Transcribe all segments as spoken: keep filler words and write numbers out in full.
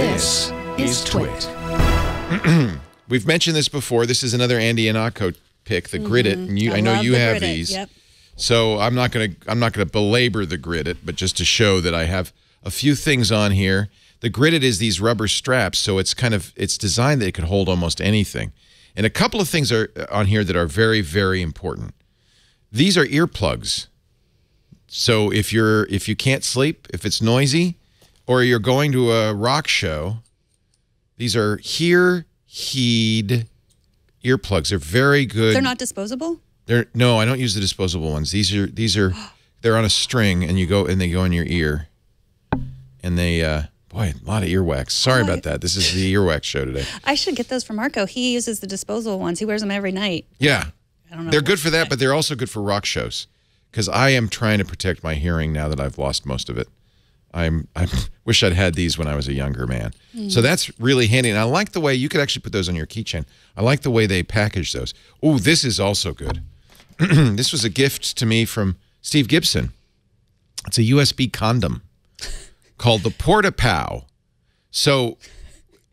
This is Twit. We've mentioned this before. This is another Andy Anaco pick, the mm-hmm. Grid-It. And you, I, I know you the have these. Yep. So I'm not gonna I'm not gonna belabor the Grid-It, but just to show that I have a few things on here. The Grid-It is these rubber straps, so it's kind of it's designed that it could hold almost anything. And a couple of things are on here that are very, very important. These are earplugs. So if you're if you can't sleep, if it's noisy, or you're going to a rock show, these are Hear Heed earplugs. They're very good. They're not disposable? They're no, I don't use the disposable ones. These are these are they're on a string and you go and they go in your ear. And they uh boy, a lot of earwax. Sorry about that. This is the earwax show today. I should get those for Marco. He uses the disposable ones. He wears them every night. Yeah. I don't know. They're good for that, but they're also good for rock shows because I am trying to protect my hearing now that I've lost most of it. I'm, I wish I'd had these when I was a younger man. Mm. So that's really handy. And I like the way you could actually put those on your keychain. I like the way they package those. Oh, this is also good. This was a gift to me from Steve Gibson. It's a U S B condom called the PortaPow. So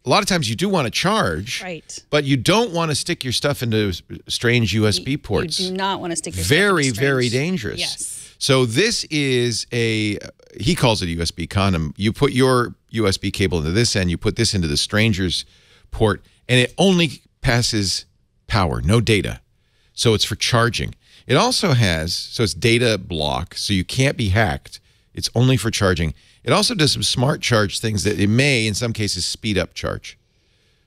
a lot of times you do want to charge, right? But you don't want to stick your stuff into strange U S B you, ports. You do not want to stick your very, stuff into very dangerous. Yes. So this is a, he calls it a U S B condom. You put your U S B cable into this end, you put this into the stranger's port, and it only passes power, no data. So it's for charging. It also has, so it's data block, so you can't be hacked. It's only for charging. It also does some smart charge things that it may, in some cases, speed up charge.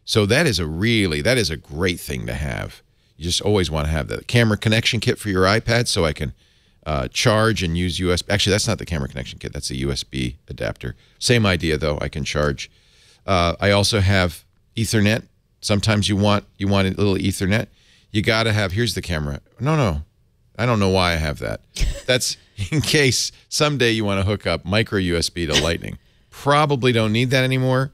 So that is a really, that is a great thing to have. You just always want to have that. Camera connection kit for your iPad so I can uh, charge and use U S B. Actually, that's not the camera connection kit. That's a U S B adapter. Same idea, though. I can charge. Uh, I also have Ethernet. Sometimes you want, you want a little Ethernet. You got to have, here's the camera. No, no. I don't know why I have that. That's in case someday you want to hook up micro U S B to Lightning. Probably don't need that anymore,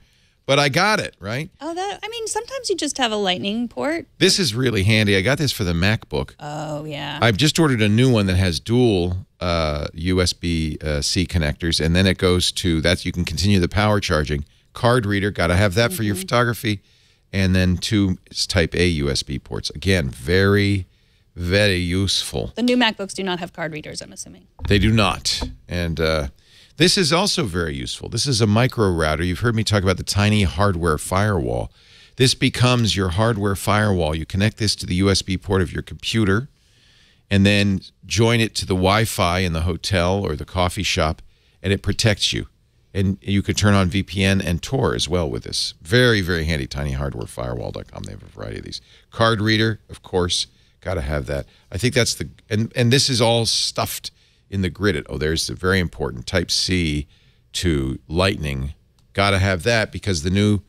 but I got it, right? Oh, that, I mean, sometimes you just have a Lightning port. This is really handy. I got this for the MacBook. Oh, yeah. I've just ordered a new one that has dual uh, U S B C connectors, and then it goes to, that's, you can continue the power charging. Card reader, got to have that mm-hmm. for your photography. And then two type A U S B ports. Again, very... very useful. The new MacBooks do not have card readers, I'm assuming. They do not. And uh, this is also very useful. This is a micro router. You've heard me talk about the tiny hardware firewall. This becomes your hardware firewall. You connect this to the U S B port of your computer and then join it to the Wi-Fi in the hotel or the coffee shop, and it protects you. And you could turn on V P N and Tor as well with this. Very, very handy. tiny hardware firewall dot com. They have a variety of these. Card reader, of course. Got to have that. I think that's the, and, and this is all stuffed in the Grid-It. Oh, there's the very important Type C to Lightning. Got to have that because the new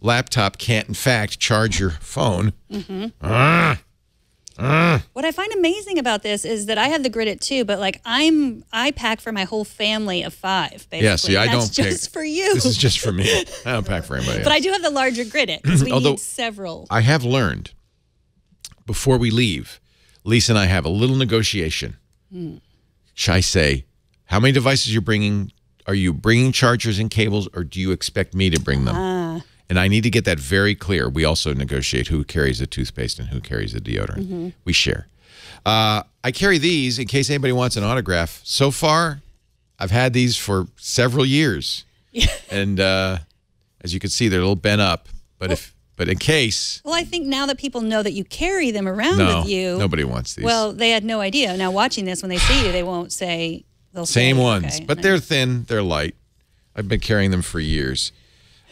laptop can't, in fact, charge your phone. Mm-hmm. Ah! Ah! What I find amazing about this is that I have the Grid-It too, but like I'm, I pack for my whole family of five, basically. Yeah, see, I that's don't just pick, for you. This is just for me. I don't pack for anybody else. But I do have the larger Grid-It because we Although, need several. I have learned. Before we leave, Lisa and I have a little negotiation. Mm. Should I say, how many devices you're bringing? Are you bringing chargers and cables, or do you expect me to bring them? Ah. And I need to get that very clear. We also negotiate who carries the toothpaste and who carries the deodorant. Mm-hmm. We share. Uh, I carry these in case anybody wants an autograph. So far, I've had these for several years. And uh, as you can see, they're a little bent up. But well, if... But in case... Well, I think now that people know that you carry them around no, with you... nobody wants these. Well, they had no idea. Now, watching this, when they see you, they won't say... They'll Same say, ones. Okay, but no. They're thin. They're light. I've been carrying them for years.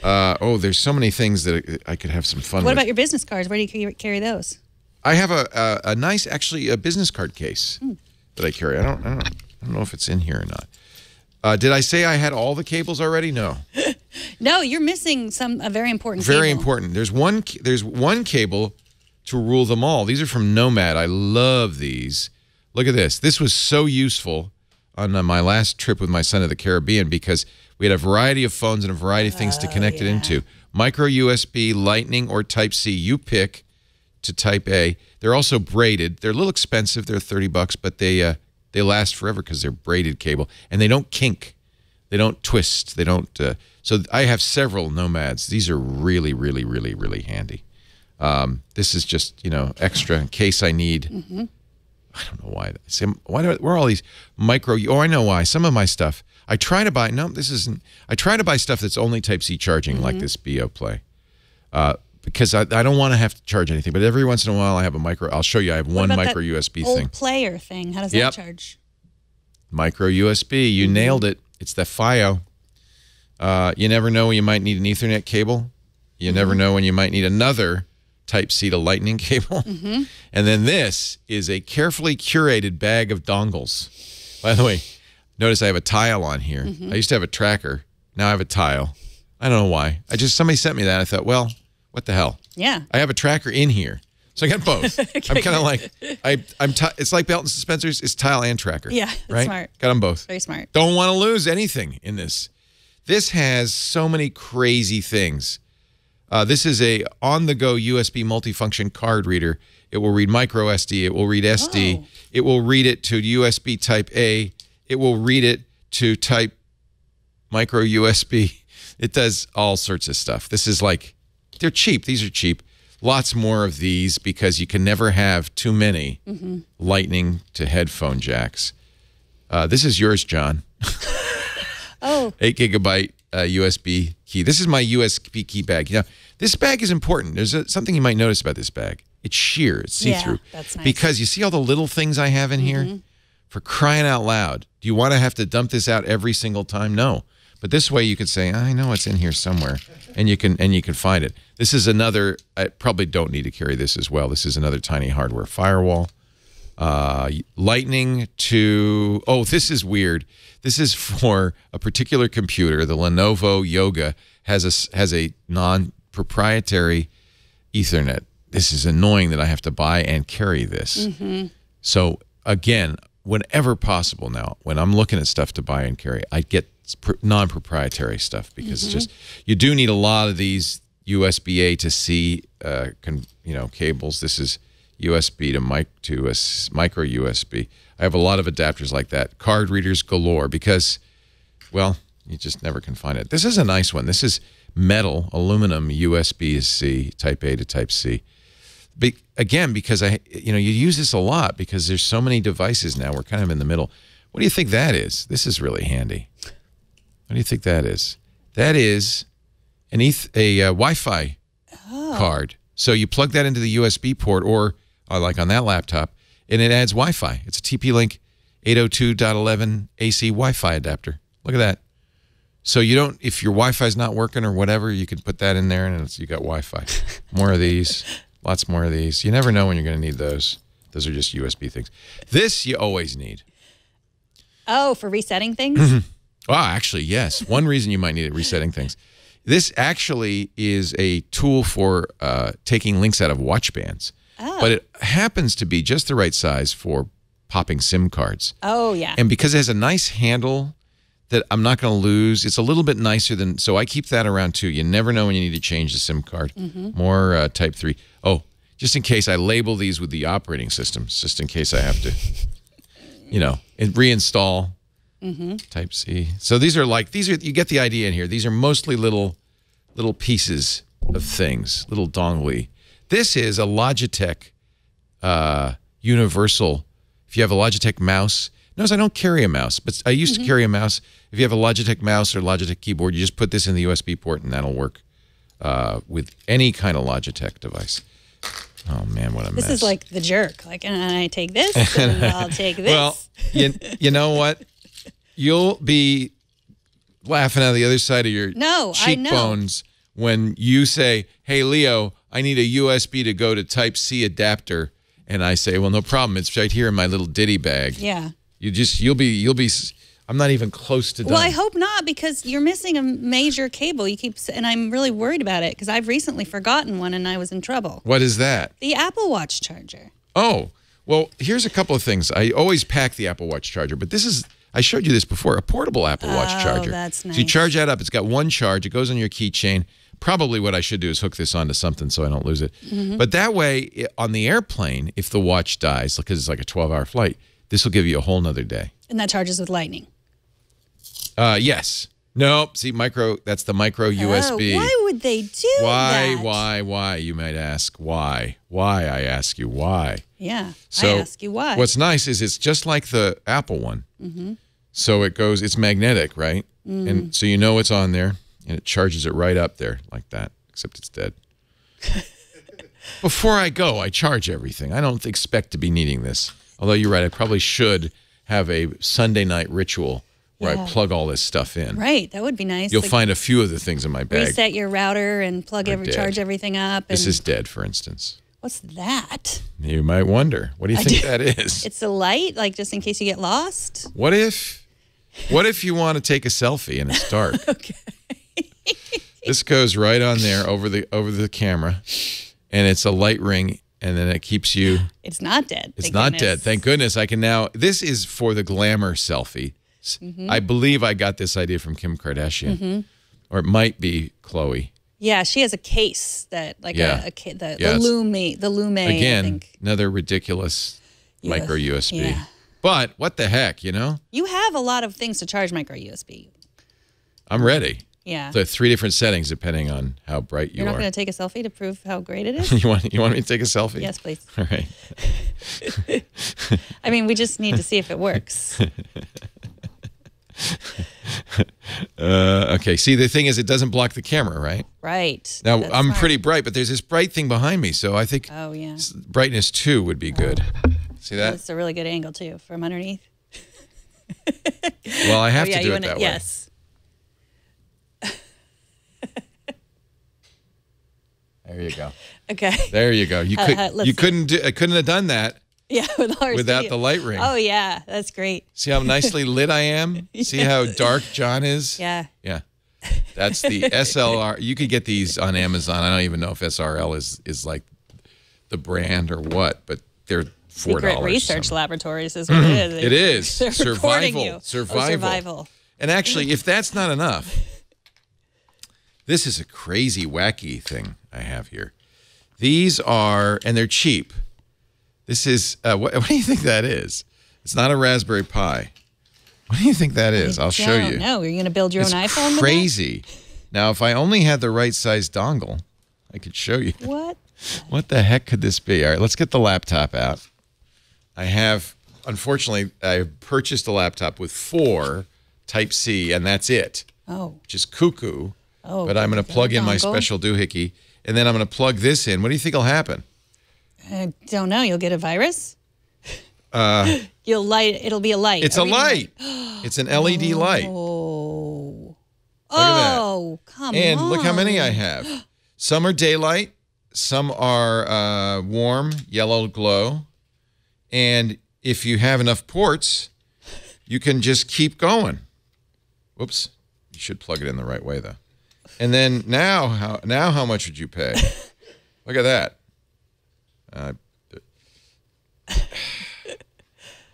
Uh, oh, there's so many things that I could have some fun what with. What about your business cards? Where do you carry those? I have a, a, a nice, actually, a business card case mm. that I carry. I don't, I, don't, I don't know if it's in here or not. Uh, did I say I had all the cables already? No. No, you're missing some a very important cable. Very important. There's one there's one cable to rule them all. These are from Nomad. I love these. Look at this. This was so useful on uh, my last trip with my son to the Caribbean because we had a variety of phones and a variety of things oh, to connect yeah. it into. Micro U S B, Lightning, or Type C. You pick to Type A. They're also braided. They're a little expensive. They're thirty bucks, but they uh, they last forever because they're braided cable. And they don't kink. They don't twist. They don't. Uh, so I have several Nomads. These are really, really, really, really handy. Um, this is just, you know, extra in case I need. Mm-hmm. I don't know why. Why do I, where are all these micro? Oh, I know why. Some of my stuff I try to buy. No, this isn't. I try to buy stuff that's only Type C charging, mm-hmm. like this B O Play, uh, because I, I don't want to have to charge anything. But every once in a while, I have a micro. I'll show you. I have one micro U S B old thing. Old player thing. How does yep. that charge? Micro U S B. You mm-hmm. nailed it. It's the F I O. Uh, you never know when you might need an Ethernet cable. You mm-hmm. never know when you might need another Type-C to Lightning cable. Mm-hmm. And then this is a carefully curated bag of dongles. By the way, notice I have a tile on here. Mm-hmm. I used to have a tracker. Now I have a tile. I don't know why. I just somebody sent me that. I thought, well, what the hell? Yeah. I have a tracker in here. So I got both. Okay. I'm kind of like, I, I'm. T it's like belt and suspensors. It's tile and tracker. Yeah, that's right? Smart. Got them both. Very smart. Don't want to lose anything in this. This has so many crazy things. Uh, this is a on-the-go U S B multifunction card reader. It will read micro S D. It will read S D. Oh. It will read it to U S B Type A. It will read it to Type micro U S B. It does all sorts of stuff. This is like, they're cheap. These are cheap. Lots more of these because you can never have too many mm-hmm. lightning to headphone jacks. Uh, this is yours, John. Oh. Eight gigabyte uh, U S B key. This is my U S B key bag. You know, this bag is important. There's a, something you might notice about this bag. It's sheer. It's see-through. Yeah, that's nice. Because you see all the little things I have in mm-hmm. here? For crying out loud. Do you want to have to dump this out every single time? No. But this way you could say, I know it's in here somewhere, and you can and you can find it. This is another, I probably don't need to carry this as well. This is another tiny hardware firewall. Uh, lightning to, oh, this is weird. This is for a particular computer. The Lenovo Yoga has a, has a non-proprietary Ethernet. This is annoying that I have to buy and carry this. Mm-hmm. So, again, whenever possible now, when I'm looking at stuff to buy and carry, I get non-proprietary stuff because mm-hmm. just you do need a lot of these U S B A to C, uh, con, you know, cables. This is U S B to mic to a micro U S B. I have a lot of adapters like that. Card readers galore because, well, you just never can find it. This is a nice one. This is metal aluminum U S B to C, Type A to Type C. Be, again, because I, you know, you use this a lot because there's so many devices now. We're kind of in the middle. What do you think that is? This is really handy. What do you think that is? That is an eth a uh, Wi-Fi oh. card. So you plug that into the U S B port or, or like on that laptop, and it adds Wi-Fi. It's a T P-Link eight oh two dot eleven A C Wi-Fi adapter. Look at that. So you don't, if your Wi-Fi is not working or whatever, you can put that in there and it's, you got Wi-Fi. More of these, lots more of these. You never know when you're going to need those. Those are just U S B things. This you always need. Oh, for resetting things? Oh, actually, yes. One reason you might need it, resetting things. This actually is a tool for uh, taking links out of watch bands. Oh. But it happens to be just the right size for popping SIM cards. Oh, yeah. And because it has a nice handle that I'm not going to lose, it's a little bit nicer than... So I keep that around, too. You never know when you need to change the SIM card. Mm-hmm. More uh, Type three. Oh, just in case I label these with the operating systems, just in case I have to, you know, and reinstall... Mm-hmm. Type C. So these are like these are you get the idea in here. These are mostly little little pieces of things, little dongly. This is a Logitech uh, universal. If you have a Logitech mouse, notice I don't carry a mouse, but I used mm-hmm. to carry a mouse. If you have a Logitech mouse or Logitech keyboard, you just put this in the U S B port and that'll work uh, with any kind of Logitech device. Oh, man, what a mess. This is like the jerk. Like, and I take this, and I'll take this. Well, you, you know what? You'll be laughing out of the other side of your no, cheekbones when you say, hey, Leo, I need a U S B to go to Type-C adapter. And I say, well, no problem. It's right here in my little ditty bag. Yeah. You just, you'll be, you'll be, I'm not even close to done. Well, I hope not because you're missing a major cable. You keep, and I'm really worried about it because I've recently forgotten one and I was in trouble. What is that? The Apple Watch charger. Oh, well, here's a couple of things. I always pack the Apple Watch charger, but this is, I showed you this before, a portable Apple Watch oh, charger. That's nice. So you charge that up. It's got one charge. It goes on your keychain. Probably what I should do is hook this onto something so I don't lose it. Mm-hmm. But that way, on the airplane, if the watch dies, because it's like a twelve-hour flight, this will give you a whole nother day. And that charges with lightning. Uh, yes. Nope. See, micro, that's the micro U S B. Oh, why would they do why, that? Why, why, why, you might ask. Why? Why, I ask you, why? Yeah, so I ask you why. What's nice is it's just like the Apple one. Mm-hmm. So it goes, it's magnetic, right? Mm. And so you know it's on there, and it charges it right up there like that, except it's dead. Before I go, I charge everything. I don't expect to be needing this. Although you're right, I probably should have a Sunday night ritual where yeah. I plug all this stuff in. Right, that would be nice. You'll like, find a few of the things in my bag. Reset your router and plug every, charge everything up. And this is dead, for instance. What's that? You might wonder. What do you I think do. that is? It's a light, like just in case you get lost. What if, what if you want to take a selfie and it's dark? Okay. This goes right on there over the over the camera, and it's a light ring. And then it keeps you... It's not dead. It's not goodness. dead. Thank goodness. I can now... This is for the glamour selfie. Mm-hmm. I believe I got this idea from Kim Kardashian. Mm-hmm. Or it might be Khloe. Yeah, she has a case that... like yeah. a, a the, yes. the Lume. The Lume, Again, I think. another ridiculous U micro U S B. Yeah. But what the heck, you know? You have a lot of things to charge micro U S B. I'm ready. Yeah. So three different settings depending on how bright you are. You're not going to take a selfie to prove how great it is? you want you want me to take a selfie? Yes, please. All right. I mean, we just need to see if it works. uh, okay. See, the thing is, it doesn't block the camera, right? Right. Now, That's I'm smart. pretty bright, but there's this bright thing behind me, so I think oh, yeah. brightness two would be good. Oh. See that? That's a really good angle, too, from underneath. Well, I have oh, yeah, to do it wanna, that way. Yes. There you go. Okay. There you go. You could uh, uh, you see. couldn't do, I couldn't have done that. Yeah, with our without studio. the light ring. Oh yeah, that's great. See how nicely lit I am? Yes. See how dark John is? Yeah. Yeah. That's the S L R. You could get these on Amazon. I don't even know if S R L is is like the brand or what, but they're four dollars. Secret Research Laboratories is what it is. It is. They're survival. You. Survival. Oh, survival. And actually, if that's not enough, this is a crazy, wacky thing I have here. These are, and they're cheap. This is, uh, what, what do you think that is? It's not a Raspberry Pi. What do you think that is? I'll show you. No, you're going to build your own iPhone? It's crazy. Now, if I only had the right size dongle, I could show you. What? What the heck could this be? All right, let's get the laptop out. I have, unfortunately, I purchased a laptop with four Type C, and that's it. Oh. Which is cuckoo. Oh, but I'm going to plug in dongle. my special doohickey, and then I'm going to plug this in. What do you think will happen? I don't know. You'll get a virus? Uh, You'll light. It'll be a light. It's Are a light. Gonna... It's an L E D oh. light. Oh, oh, come and on. And look how many I have. Some are daylight. Some are uh, warm, yellow glow. And if you have enough ports, you can just keep going. Whoops. You should plug it in the right way, though. And then now, how now how much would you pay? Look at that. Uh,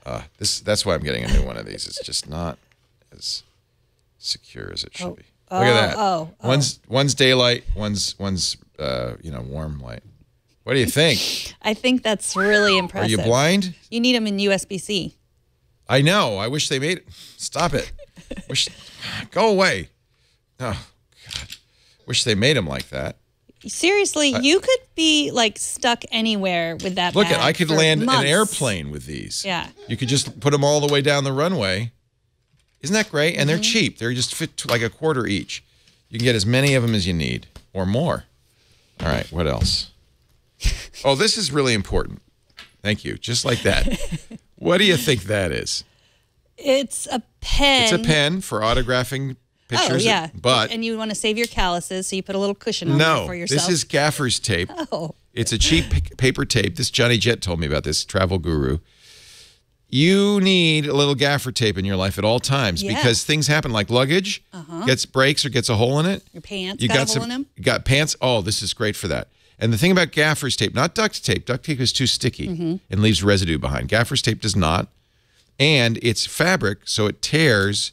uh, this that's why I'm getting a new one of these. It's just not as secure as it should oh, be. Look oh, at that. Oh, oh. One's one's daylight. One's one's uh, you know warm light. What do you think? I think that's really impressive. Are you blind? You need them in U S B C. I know. I wish they made it. Stop it. Wish, go away. Oh. God. Wish they made them like that. Seriously, I, you could be like stuck anywhere with that. Look, bag at I could land months. an airplane with these. Yeah, you could just put them all the way down the runway. Isn't that great? Mm-hmm. And they're cheap. They're just fit to like a quarter each. You can get as many of them as you need, or more. All right, what else? Oh, this is really important. Thank you. Just like that. What do you think that is? It's a pen. It's a pen for autographing. Pictures oh, yeah. It, but and you want to save your calluses, so you put a little cushion on no, it for yourself. No, this is gaffer's tape. Oh. It's a cheap paper tape. This Johnny Jet told me about this, travel guru. You need a little gaffer tape in your life at all times yeah. because things happen like luggage, uh-huh. gets breaks or gets a hole in it. Your pants you got, got a some, hole in them. You got pants. Oh, this is great for that. And the thing about gaffer's tape, not duct tape. Duct tape is too sticky mm-hmm. and leaves residue behind. Gaffer's tape does not. And it's fabric, so it tears...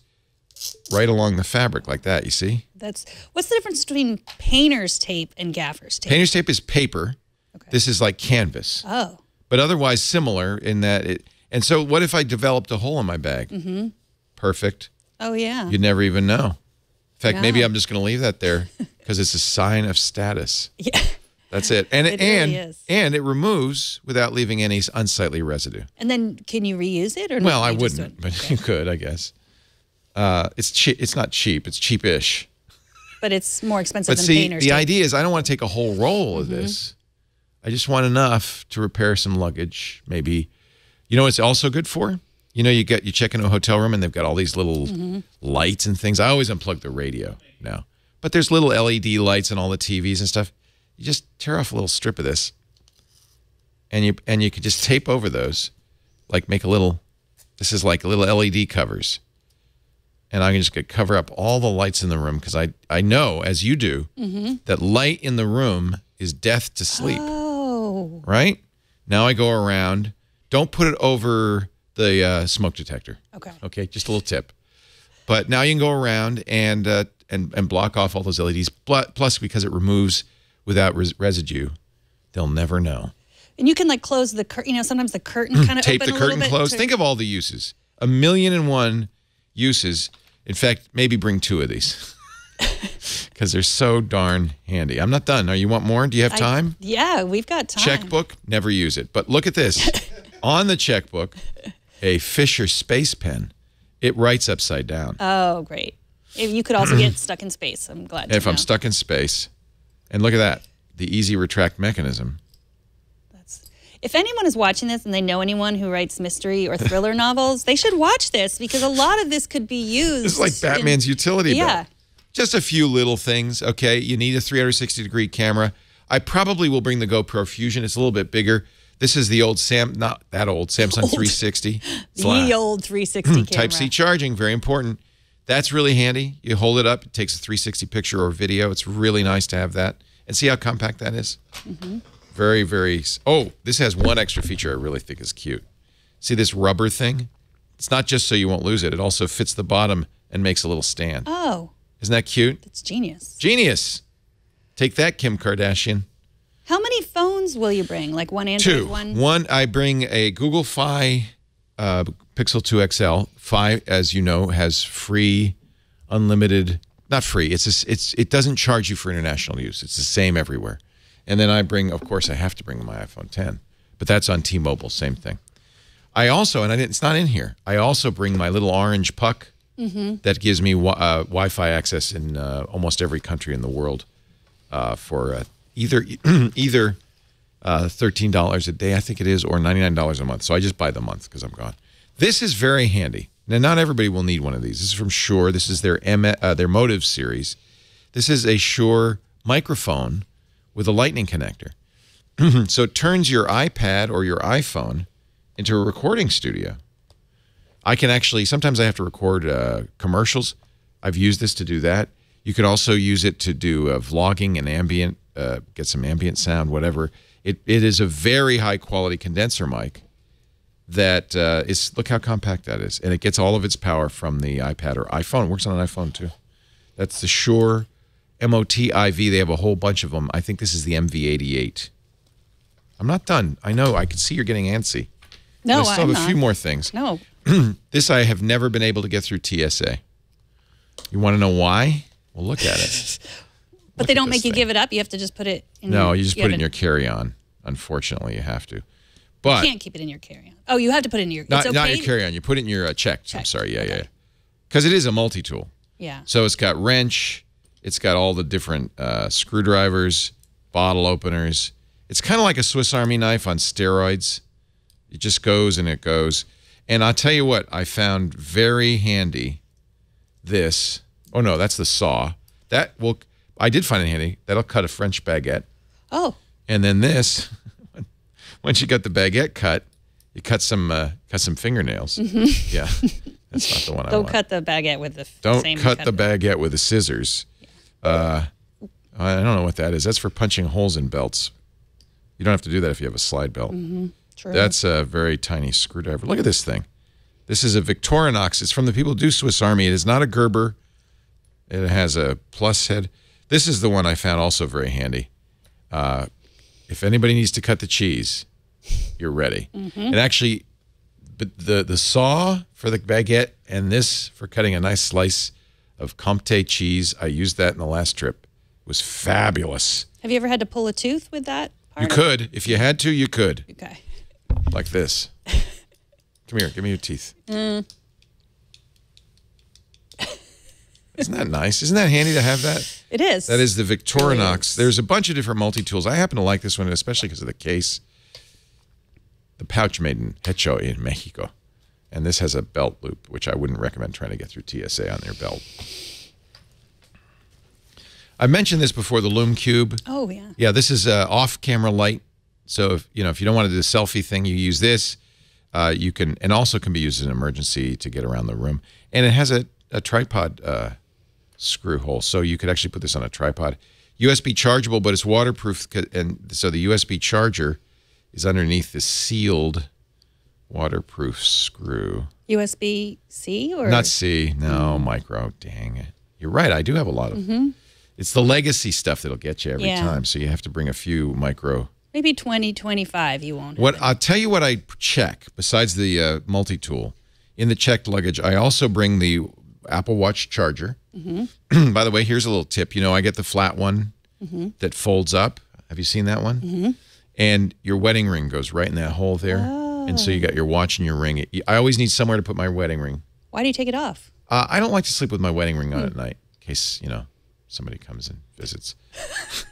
right along the fabric like that, you see? That's what's the difference between painter's tape and gaffer's tape? Painter's tape is paper. Okay. This is like canvas. Oh. But otherwise similar in that it... And so what if I developed a hole in my bag? Mm-hmm. Perfect. Oh, yeah. You'd never even know. In fact, no. maybe I'm just going to leave that there because it's a sign of status. Yeah. That's it. And it, it and really and it removes without leaving any unsightly residue. And then can you reuse it or not? Well, I wouldn't, but you could, I guess. Uh, it's che it's not cheap, it's cheapish. But it's more expensive than painters. But see, the idea is I don't want to take a whole roll of this. I just want enough to repair some luggage, maybe. You know what it's also good for? You know, you get you check into a hotel room and they've got all these little mm-hmm. lights and things. I always unplug the radio now. But there's little L E D lights and all the T Vs and stuff. You just tear off a little strip of this, and you and you could just tape over those, like make a little. This is like little L E D covers, and I can just cover up all the lights in the room because I I know as you do mm-hmm. that light in the room is death to sleep. Oh, right now I go around. Don't put it over the uh, smoke detector. Okay. Okay, just a little tip. But now you can go around and uh, and and block off all those L E Ds. Plus, because it removes. Without res residue, they'll never know. And you can like close the curtain. You know, sometimes the curtain kind of tape open the curtain closed. Think of all the uses. A million and one uses. In fact, maybe bring two of these because they're so darn handy. I'm not done. Now, you want more? Do you have time? I, yeah, we've got time. Checkbook, never use it. But look at this. On the checkbook, a Fisher Space Pen. It writes upside down. Oh, great! If you could also get stuck in space. I'm glad. If know. I'm stuck in space. And look at that, the easy retract mechanism. That's, if anyone is watching this and they know anyone who writes mystery or thriller novels, they should watch this because a lot of this could be used. It's like Batman's in, utility yeah. bill. Just a few little things, okay? You need a three sixty degree camera. I probably will bring the GoPro Fusion. It's a little bit bigger. This is the old Sam, not that old, Samsung old. three sixty. It's the old three sixty camera. Type C charging, very important. That's really handy. You hold it up. It takes a three sixty picture or video. It's really nice to have that. And see how compact that is? Mm-hmm. Very, very... Oh, this has one extra feature I really think is cute. See this rubber thing? It's not just so you won't lose it. It also fits the bottom and makes a little stand. Oh. Isn't that cute? That's genius. Genius. Take that, Kim Kardashian. How many phones will you bring? Like one Android, Two. one... One, I bring a Google Fi... Uh, Pixel two X L. Fi, as you know, has free, unlimited, not free. It's just, it's it doesn't charge you for international use. It's the same everywhere. And then I bring, of course, I have to bring my iPhone ten, but that's on T-Mobile. Same thing. I also, and I didn't, it's not in here. I also bring my little orange puck mm-hmm. that gives me uh, Wi-Fi access in uh, almost every country in the world uh, for uh, either either. Uh, thirteen dollars a day, I think it is, or ninety-nine dollars a month. So I just buy the month because I'm gone. This is very handy. Now, not everybody will need one of these. This is from Shure. This is their M uh, their Motive series. This is a Shure microphone with a lightning connector. So it turns your iPad or your iPhone into a recording studio. I can actually, sometimes I have to record uh, commercials. I've used this to do that. You could also use it to do uh, vlogging and ambient, uh, get some ambient sound, whatever. It, it is a very high-quality condenser mic that uh, is, look how compact that is. And it gets all of its power from the iPad or iPhone. It works on an iPhone, too. That's the Shure M O T I V. They have a whole bunch of them. I think this is the M V eighty-eight. I'm not done. I know. I can see you're getting antsy. No, I'm not. I still have a few more things. No. This I have never been able to get through T S A. You want to know why? Well, look at it. But they don't make you give it up. You have to just put it in. No, you just put it in your carry-on. Unfortunately, you have to. But you can't keep it in your carry-on. Oh, you have to put it in your... Not your carry-on. You put it in your uh, checked. I'm sorry. Yeah, yeah. Because it is a multi-tool. Yeah. So it's got wrench. It's got all the different uh, screwdrivers, bottle openers. It's kind of like a Swiss Army knife on steroids. It just goes and it goes. And I'll tell you what. I found very handy this. Oh, no. That's the saw. That will... I did find it handy. That'll cut a French baguette. Oh. And then this, once you got the baguette cut, you cut some uh, cut some fingernails. Mm-hmm. Yeah, that's not the one I want. Don't cut the baguette with the Don't same cut, cut the baguette with the scissors. Yeah. Uh, I don't know what that is. That's for punching holes in belts. You don't have to do that if you have a slide belt. Mm-hmm. True. That's a very tiny screwdriver. Look at this thing. This is a Victorinox. It's from the people who do Swiss Army. It is not a Gerber. It has a plus head. This is the one I found also very handy. Uh, if anybody needs to cut the cheese, you're ready. Mm-hmm. And actually, but the, the saw for the baguette and this for cutting a nice slice of Comte cheese, I used that in the last trip. It was fabulous. Have you ever had to pull a tooth with that part? You could. If you had to, you could. Okay. Like this. Come here. Give me your teeth. Mm. Isn't that nice? Isn't that handy to have that? It is. That is the Victorinox. Is. There's a bunch of different multi-tools. I happen to like this one, especially because of the case. The pouch made in Hecho in Mexico. And this has a belt loop, which I wouldn't recommend trying to get through T S A on their belt. I mentioned this before, the Lume Cube. Oh, yeah. Yeah, this is uh, off-camera light. So, if, you know, if you don't want to do the selfie thing, you use this. Uh, you can, and also can be used as an emergency to get around the room. And it has a, a tripod uh, screw hole, so you could actually put this on a tripod. U S B chargeable, but it's waterproof, and so the U S B charger is underneath the sealed waterproof screw. U S B C or? Not C, no, micro, dang it. You're right, I do have a lot of... Mm-hmm. It's the legacy stuff that'll get you every yeah. time, so you have to bring a few micro. Maybe twenty, twenty-five you won't. What, I'll tell you what I check, besides the uh, multi-tool. In the checked luggage, I also bring the Apple Watch charger. Mm-hmm. By the way, here's a little tip. You know, I get the flat one mm-hmm. that folds up. Have you seen that one? Mm-hmm. And your wedding ring goes right in that hole there. Oh. And so you got your watch and your ring. I always need somewhere to put my wedding ring. Why do you take it off? Uh, I don't like to sleep with my wedding ring on mm. at night, in case, you know, somebody comes and visits.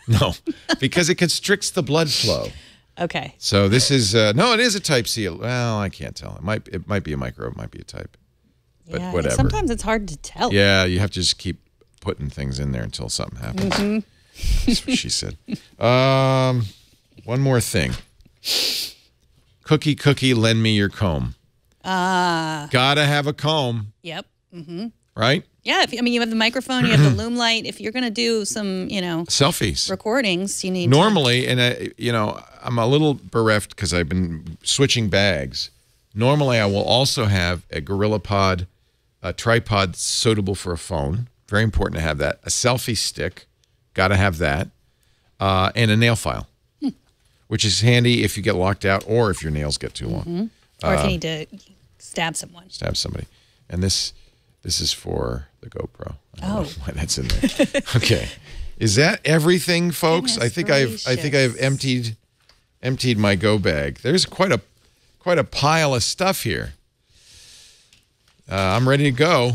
No, because it constricts the blood flow. Okay. So this is, uh, no, it is a type C. Well, I can't tell. It might, it might be a micro, it might be a type, but yeah, whatever. Sometimes it's hard to tell. Yeah, you have to just keep putting things in there until something happens. Mm-hmm. That's what she said. Um, one more thing. Cookie, cookie, lend me your comb. Ah. Uh, Gotta have a comb. Yep. Mm-hmm. Right? Yeah, if, I mean, you have the microphone, you have the Lume light. If you're going to do some, you know... Selfies. ...recordings, you need... Normally, to and, I, you know, I'm a little bereft because I've been switching bags. Normally, I will also have a GorillaPod, a tripod suitable for a phone. Very important to have that. A selfie stick. Got to have that. Uh, and a nail file, hmm. which is handy if you get locked out or if your nails get too long. Mm-hmm. Or uh, if you need to stab someone. Stab somebody. And this... This is for the GoPro. I don't oh. know why that's in there. Okay. Is that everything, folks? Goodness I think gracious. I've I think I've emptied emptied my go bag. There's quite a quite a pile of stuff here. Uh, I'm ready to go.